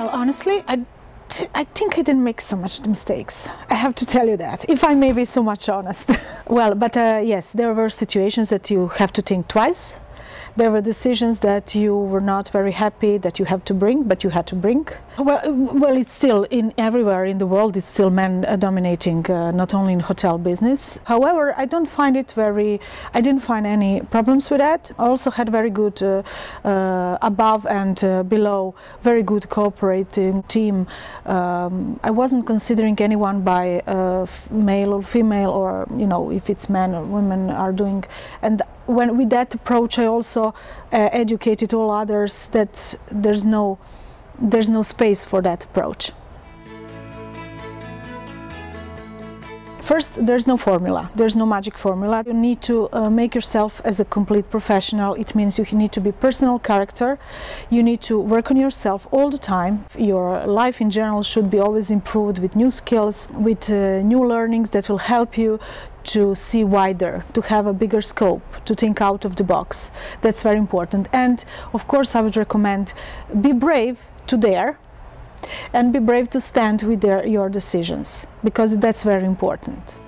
Well, honestly, I think I didn't make so much mistakes. I have to tell you that, if I may be so much honest. Well, but yes, there were situations that you have to think twice. There were decisions that you were not very happy that you have to bring, but you had to bring. Well, it's still everywhere in the world, it's still men dominating, not only in hotel business. However, I didn't find any problems with that. I also had very good above and below, very good cooperating team. I wasn't considering anyone by male or female, or you know, if it's men or women are doing. And when with that approach, I also educated all others that there's no space for that approach. First, there's no formula, there's no magic formula. You need to make yourself as a complete professional. It means you need to be personal character, you need to work on yourself all the time. Your life in general should be always improved with new skills, with new learnings that will help you to see wider, to have a bigger scope, to think out of the box. That's very important. And of course, I would recommend be brave to dare, and be brave to stand with your decisions, because that's very important.